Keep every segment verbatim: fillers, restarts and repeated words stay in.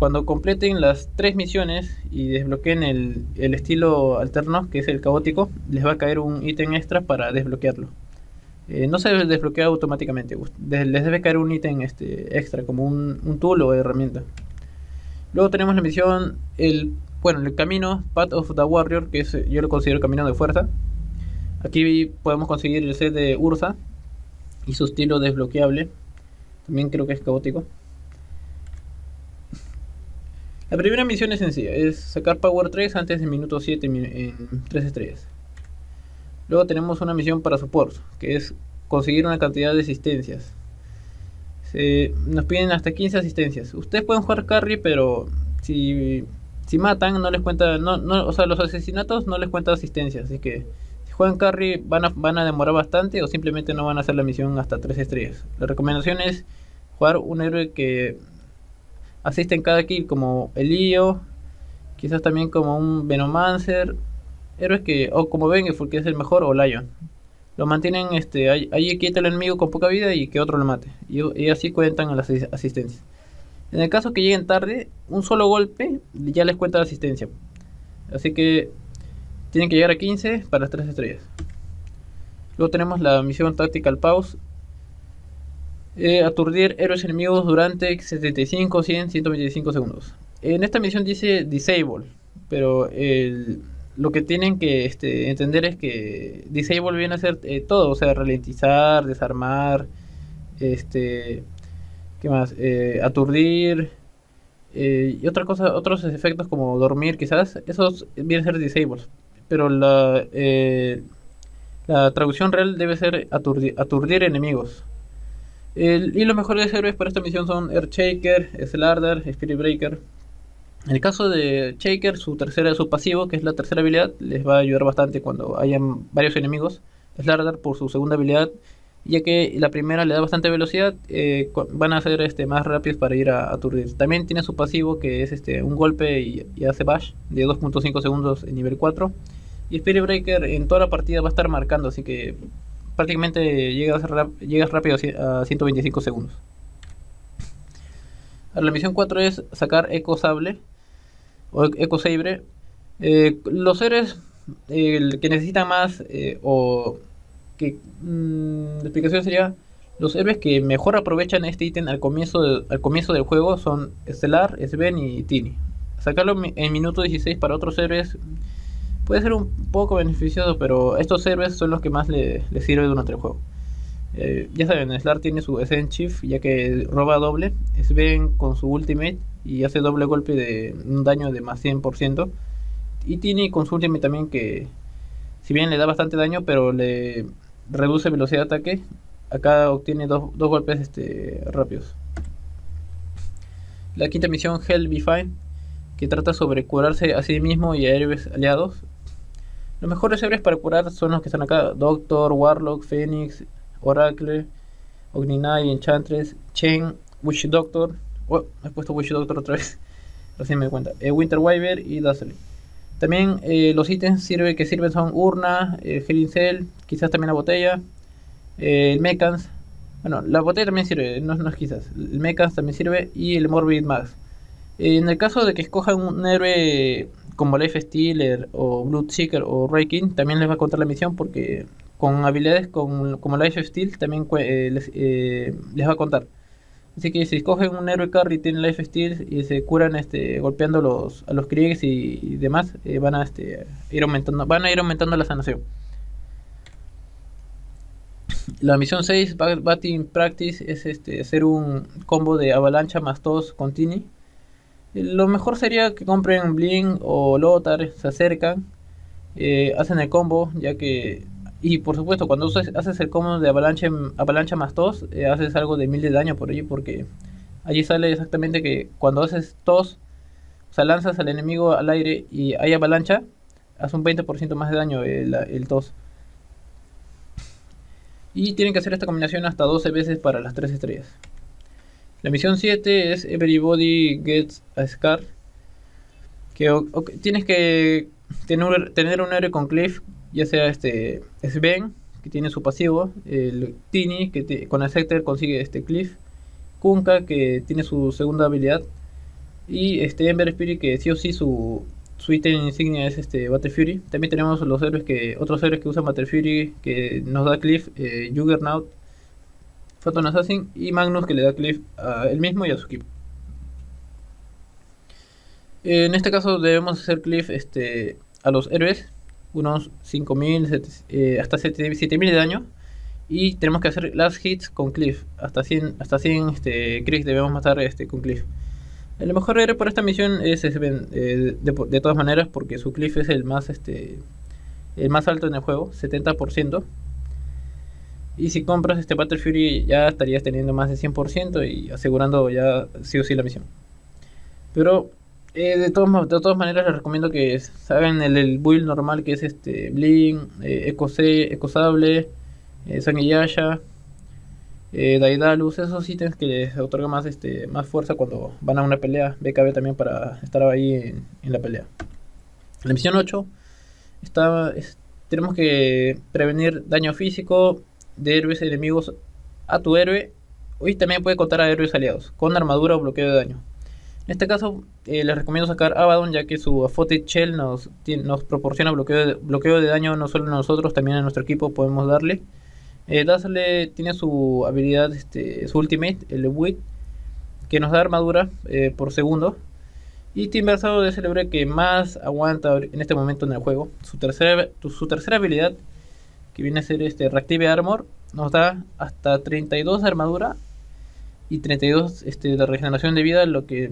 Cuando completen las tres misiones y desbloqueen el, el estilo alterno, que es el caótico, les va a caer un ítem extra para desbloquearlo. Eh, no se desbloquea automáticamente, les debe caer un ítem este, extra, como un, un tool o herramienta. Luego tenemos la misión, el, bueno, el camino, Path of the Warrior, que es, yo lo considero camino de fuerza. Aquí podemos conseguir el set de Ursa y su estilo desbloqueable, también creo que es caótico. La primera misión es sencilla, es sacar Power tres antes del minuto siete en tres estrellas. Luego tenemos una misión para support, que es conseguir una cantidad de asistencias. Se, nos piden hasta quince asistencias. Ustedes pueden jugar carry, pero si, si matan, no les cuenta, no, no, o sea, los asesinatos no les cuentan asistencias. Así que si juegan carry van a, van a demorar bastante o simplemente no van a hacer la misión hasta tres estrellas. La recomendación es jugar un héroe que asiste en cada kill, como el I O, quizás también como un Venomancer, héroes que, o como Vengeful, que es el mejor, o Lion. Lo mantienen este, ahí quieto al enemigo con poca vida y que otro lo mate, y, y así cuentan a las asistencias. En el caso que lleguen tarde, un solo golpe ya les cuenta la asistencia, así que tienen que llegar a quince para las tres estrellas. Luego tenemos la misión Tactical Pause. Eh, aturdir héroes enemigos durante setenta y cinco, cien, ciento veinticinco segundos. En esta misión dice Disable, pero el, lo que tienen que este, entender es que Disable viene a ser eh, todo, o sea, ralentizar, desarmar, este, ¿qué más? Eh, aturdir eh, y otra cosa, otros efectos como dormir quizás, esos vienen a ser Disable, pero la, eh, la traducción real debe ser aturdir, aturdir enemigos. El, y los mejores héroes para esta misión son Earth Shaker, Slardar, Spirit Breaker. En el caso de Shaker, su tercera, su pasivo, que es la tercera habilidad, les va a ayudar bastante cuando hayan varios enemigos. Slardar por su segunda habilidad, ya que la primera le da bastante velocidad, eh, van a ser este, más rápidos para ir a aturdir. También tiene su pasivo, que es este, un golpe y, y hace bash de dos punto cinco segundos en nivel cuatro. Y Spirit Breaker en toda la partida va a estar marcando, así que prácticamente llegas, llegas rápido a ciento veinticinco segundos. Ahora, la misión cuatro es sacar Echo Sabre o Echo Sabre. Eh, los héroes eh, que necesitan más eh, o que mmm, la explicación sería los héroes que mejor aprovechan este ítem al comienzo de, al comienzo del juego son Estelar, Sven y Tiny. Sacarlo en minuto dieciséis para otros héroes puede ser un poco beneficioso, pero estos héroes son los que más le, le sirven durante el juego. Eh, ya saben, Slar tiene su Essence Chief, ya que roba doble. Sven con su ultimate y hace doble golpe de un daño de más cien por ciento. Y Tiny con su ultimate también, que si bien le da bastante daño, pero le reduce velocidad de ataque. Acá obtiene dos, dos golpes este, rápidos. La quinta misión, Hell Be Fine, que trata sobre curarse a sí mismo y a héroes aliados. Los mejores héroes para curar son los que están acá: Doctor, Warlock, Phoenix, Oracle, Ogninai, Enchantress, Chen, Witch Doctor. Oh, he puesto Witch Doctor otra vez, recién me di cuenta. Eh, Winter Wyvern y Dazzle. También eh, los ítems sirve, que sirven son Urna, eh, Helincel, quizás también la botella, eh, el Mechans. Bueno, la botella también sirve, no, no es quizás. El Mechans también sirve y el Morbid Max. Eh, en el caso de que escojan un héroe como Life Stealer o Bloodseeker o Raking, también les va a contar la misión, porque con habilidades con, como Life Steal también eh, les, eh, les va a contar. Así que si escogen un héroe carry, tienen Life Steal y se curan este, golpeando los, a los kriegs y, y demás, eh, van a este, ir aumentando van a ir aumentando la sanación. La misión seis, Batting Practice, es este, hacer un combo de Avalancha más T O S con Tiny. Lo mejor sería que compren Blink o Lothar, se acercan, eh, hacen el combo, ya que, y por supuesto cuando haces el combo de avalancha, avalancha más tos, eh, haces algo de mil de daño por allí, porque allí sale exactamente que cuando haces tos, o sea, lanzas al enemigo al aire y hay avalancha, hace un veinte por ciento más de daño el, el tos. Y tienen que hacer esta combinación hasta doce veces para las tres estrellas. La misión siete es Everybody Gets a Scar, que okay, tienes que tener, tener un héroe con Cliff, ya sea este Sven, que tiene su pasivo, el Tiny, que te, con el sector consigue este Cliff, Kunkka, que tiene su segunda habilidad, Y este Ember Spirit, que sí o sí su su ítem insignia es este Battle Fury. También tenemos los héroes que otros héroes que usan Battle Fury, que nos da Cliff, eh, Juggernaut, Phantom Assassin y Magnus, que le da Cliff a él mismo y a su equipo. En este caso debemos hacer Cliff este, a los héroes, unos cinco mil eh, hasta siete mil de daño. Y tenemos que hacer last hits con Cliff, hasta cien, hasta cien este, crits debemos matar este, con Cliff. El mejor héroe por esta misión es Sven, eh, de, de, de todas maneras, porque su Cliff es el más este el más alto en el juego, setenta por ciento. Y si compras este Battle Fury ya estarías teniendo más de cien por ciento y asegurando ya sí o sí la misión. Pero... Eh, de, todos, de todas maneras les recomiendo que hagan el, el build normal, que es este Blink, eh, Echo C, Echo Sabre, eh, Sanguillasha, eh, Daedalus, esos ítems que les otorgan más, este, más fuerza cuando van a una pelea. M K B también para estar ahí en, en la pelea. La misión ocho está, es, tenemos que prevenir daño físico de héroes enemigos a tu héroe, y también puede contar a héroes aliados con armadura o bloqueo de daño. En este caso eh, les recomiendo sacar Abaddon, ya que su Afote Shell nos, nos proporciona bloqueo de, bloqueo de daño no solo a nosotros, también a nuestro equipo podemos darle. Eh, Dazzle tiene su habilidad, este, su ultimate, el W I T, que nos da armadura eh, por segundo. Y Timbersado es el héroe que más aguanta en este momento en el juego. Su tercera, su tercera habilidad, que viene a ser este Reactive Armor, nos da hasta treinta y dos de armadura y treinta y dos este, de regeneración de vida, lo que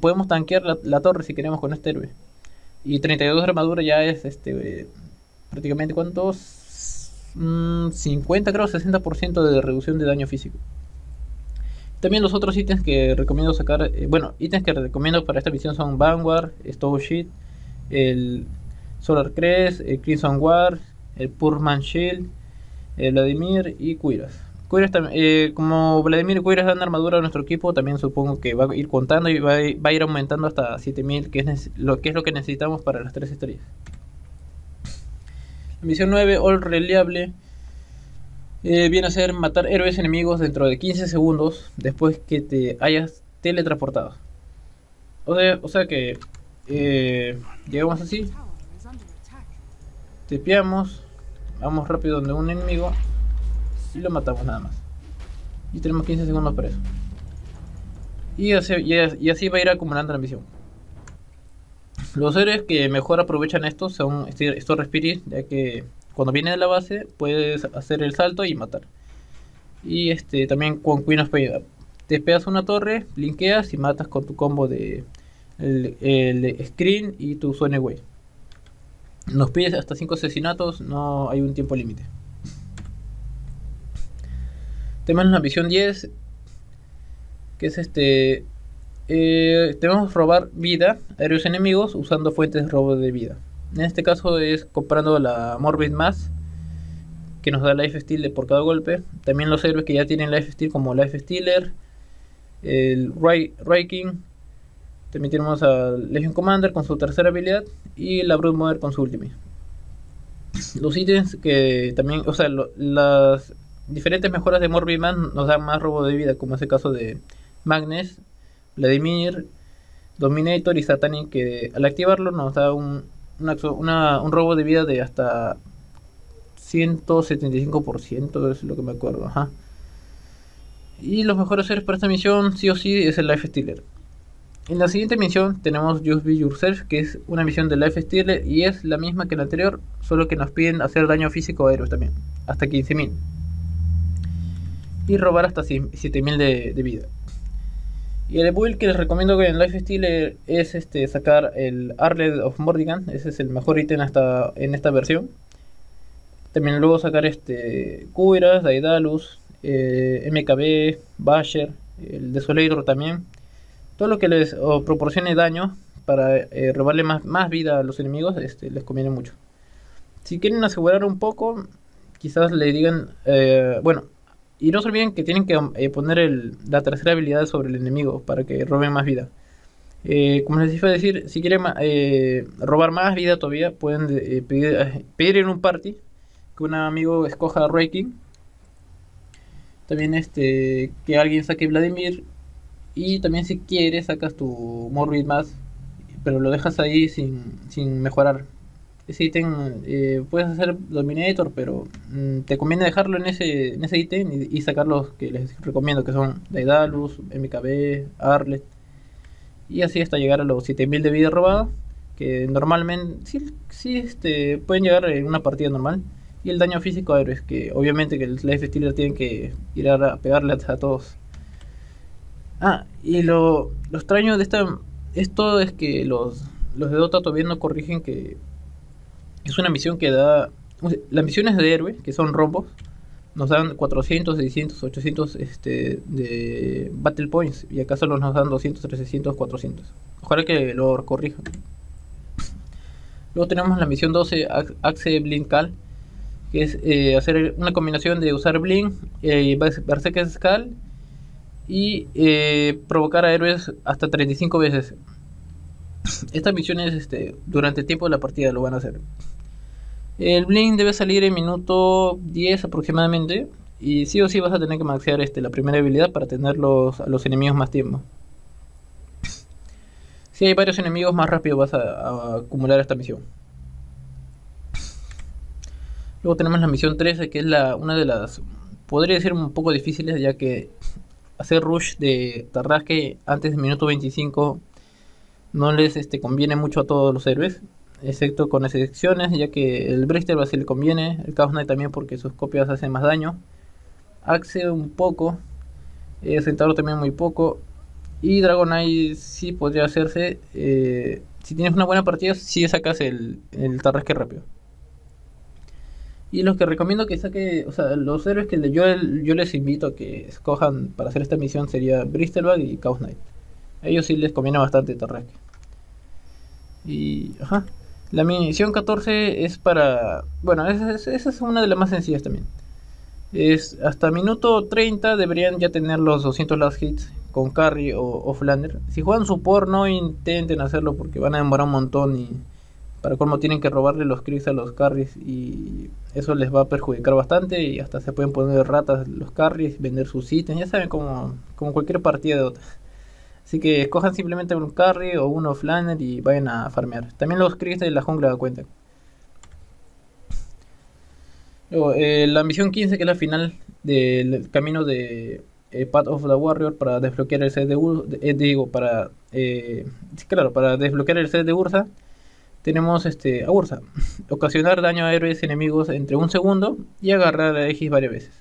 podemos tanquear la, la torre si queremos con este héroe. Y treinta y dos de armadura ya es este eh, prácticamente cuántos mm, cincuenta, creo, sesenta por ciento de reducción de daño físico. También los otros ítems que recomiendo sacar, eh, bueno, ítems que recomiendo para esta misión son Vanguard, Stove Sheet, el Solar Crest, el Crimson War, el Purman Shield, el Vladimir y Cuirass. Cuirass, eh, como Vladimir y Cuirass dan armadura a nuestro equipo, también supongo que va a ir contando y va a ir, va a ir aumentando hasta siete mil, que es lo que es lo que necesitamos para las tres estrellas. La misión nueve, All Reliable, eh, viene a ser matar héroes enemigos dentro de quince segundos después que te hayas teletransportado. O sea, o sea que eh, llegamos así, tepeamos, vamos rápido donde un enemigo y lo matamos nada más. Y tenemos quince segundos para eso. Y así, y así va a ir acumulando la misión. Los héroes que mejor aprovechan esto son estos Spirit, ya que cuando viene de la base puedes hacer el salto y matar. Y este también con Queen of Pain. Te pegas una torre, blinkeas y matas con tu combo de el, el Screen y tu Swan Away. Nos pides hasta cinco asesinatos, no hay un tiempo límite. Tenemos la misión diez, que es este eh, tenemos robar vida a héroes enemigos usando fuentes de robo de vida. En este caso es comprando la Morbid Mass, que nos da Life Stealer por cada golpe. También los héroes que ya tienen Life Stealer, como Life Stealer, el Raking. También tenemos a Legion Commander con su tercera habilidad y la Brood Mother con su ultimate. Los ítems que también, o sea, lo, las diferentes mejoras de Morbid Mass nos dan más robo de vida, como es el caso de Magnus, Vladimir, Dominator y Satanic, que al activarlo nos da un, una, una, un robo de vida de hasta ciento setenta y cinco por ciento, es lo que me acuerdo. Ajá. Y los mejores héroes para esta misión sí o sí es el Life Stealer. En la siguiente misión tenemos Just Be Yourself, que es una misión de Life Stealer y es la misma que la anterior, solo que nos piden hacer daño físico a héroes también, hasta quince mil. Y robar hasta siete mil de, de vida. Y el build que les recomiendo que en Life Stealer es este sacar el Arlet of Mordigan. Ese es el mejor ítem hasta en esta versión. También luego sacar este Cuirass, Daedalus, eh, M K B, Basher, el Desolator también. Todo lo que les proporcione daño para eh, robarle más, más vida a los enemigos este, les conviene mucho. Si quieren asegurar un poco, quizás le digan, eh, bueno, y no se olviden que tienen que eh, poner el, la tercera habilidad sobre el enemigo para que roben más vida. Eh, como les iba a decir, si quieren eh, robar más vida todavía, pueden eh, pedir, eh, pedir en un party que un amigo escoja Raking. También este que alguien saque Vladimir Y también si quieres sacas tu Morbid más, pero lo dejas ahí sin, sin mejorar. Ese ítem eh, puedes hacer Dominator, pero mm, te conviene dejarlo en ese en ese ítem y, y sacar los que les recomiendo, que son Daedalus, M K B, Arlet. Y así hasta llegar a los siete mil de vida robada, que normalmente sí, sí este, pueden llegar en una partida normal. Y el daño físico a héroes, que obviamente que el Life Stealer tienen que ir a pegarle a todos. Ah, y lo, lo extraño de esta, esto es que los, los de Dota todavía no corrigen que es una misión que da... Las misiones de héroe, que son rombos, nos dan cuatrocientos, seiscientos, ochocientos este, de Battle Points. Y acá solo nos dan doscientos, trescientos, cuatrocientos. Ojalá que lo corrijan. Luego tenemos la misión doce, Axe Blink Cal, que es eh, hacer una combinación de usar Blink, eh, Berserker Skull y eh, provocar a héroes hasta treinta y cinco veces. Estas misiones este, durante el tiempo de la partida lo van a hacer. El Blink debe salir en minuto diez aproximadamente, y sí o sí vas a tener que maxear este, la primera habilidad para tener los, a los enemigos más tiempo. Si hay varios enemigos, más rápido vas a, a acumular esta misión. Luego tenemos la misión trece, que es la, una de las, podría decir, un poco difíciles, ya que hacer rush de Tarrasque antes del minuto veinticinco no les este, conviene mucho a todos los héroes, excepto con excepciones, ya que el Bristleback sí le conviene, el Chaos Knight también porque sus copias hacen más daño, Axe un poco, eh, Centauro también muy poco, y Dragonite sí podría hacerse, eh, si tienes una buena partida sí sacas el, el Tarrasque rápido. Y los que recomiendo que saque, o sea, los héroes que yo, yo les invito a que escojan para hacer esta misión sería Bristleback y Chaos Knight. A ellos sí les conviene bastante Tarrasque. Y, ajá. La misión catorce es para... Bueno, esa, esa es una de las más sencillas también. Es hasta minuto treinta deberían ya tener los doscientos last hits con carry o, o flander. Si juegan support no intenten hacerlo porque van a demorar un montón y... Para colmo tienen que robarle los creeps a los carries y eso les va a perjudicar bastante y hasta se pueden poner ratas los carries, vender sus ítems, ya saben, como, como cualquier partida de otra. Así que escojan simplemente un carry o uno flaner y vayan a farmear. También los creeps de la jungla cuentan. Luego, eh, la misión quince, que es la final del camino de eh, Path of the Warrior para desbloquear el set de Ursa, eh, digo, para, eh, claro, para desbloquear el set de Ursa. Tenemos este, a Ursa, ocasionar daño a héroes enemigos entre un segundo y agarrar a Aegis varias veces.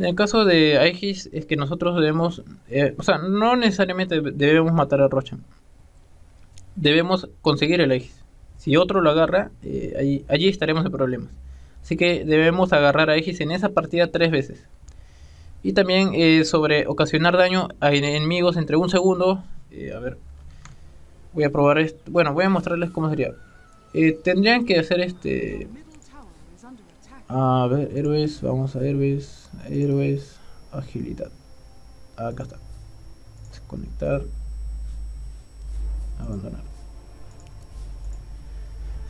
En el caso de Aegis es que nosotros debemos, eh, o sea, no necesariamente debemos matar a Roshan. Debemos conseguir el Aegis. Si otro lo agarra, eh, allí, allí estaremos en problemas. Así que debemos agarrar a Aegis en esa partida tres veces. Y también eh, sobre ocasionar daño a enemigos entre un segundo, eh, a ver... Voy a probar esto. Bueno, voy a mostrarles cómo sería. Eh, tendrían que hacer este. A ver, héroes. Vamos a héroes. A héroes. Agilidad. Acá está. Desconectar. Abandonar.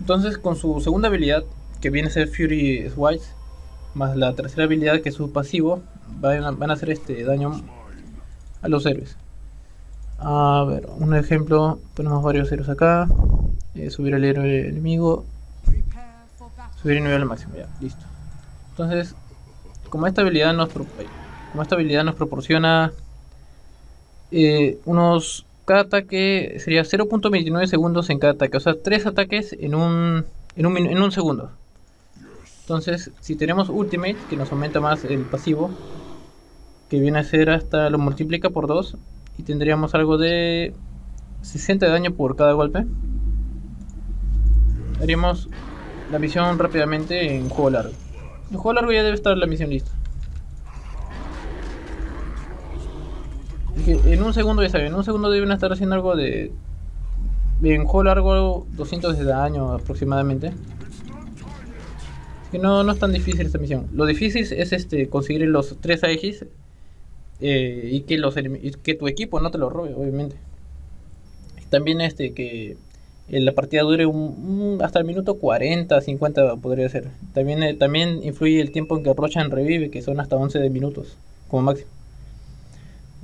Entonces, con su segunda habilidad, que viene a ser Fury Swipes, más la tercera habilidad, que es su pasivo, van a, van a hacer este daño a los héroes. A ver, un ejemplo, ponemos varios ceros acá, eh, subir al héroe enemigo, subir el nivel al máximo, ya, listo. Entonces, como esta habilidad nos, pro como esta habilidad nos proporciona eh, unos, cada ataque sería cero punto veintinueve segundos en cada ataque, o sea, tres ataques en un, en un, en un segundo. Entonces, si tenemos Ultimate, que nos aumenta más el pasivo, que viene a ser hasta, lo multiplica por dos. Y tendríamos algo de sesenta de daño por cada golpe. Haríamos la misión rápidamente en juego largo. En juego largo ya debe estar la misión lista. En un segundo ya saben, en un segundo deben estar haciendo algo de... En juego largo doscientos de daño aproximadamente. Que no, no es tan difícil esta misión. Lo difícil es este conseguir los tres Aegis. Eh, y, que los, y que tu equipo no te lo robe, obviamente. Y también este que eh, la partida dure un, un, hasta el minuto cuarenta, cincuenta podría ser. También, eh, también influye el tiempo en que Roshan revive, que son hasta once minutos como máximo.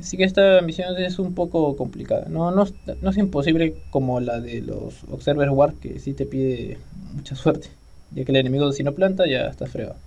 Así que esta misión es un poco complicada. No, no, no es imposible como la de los Observer War, que sí te pide mucha suerte, ya que el enemigo si no planta ya está fregado.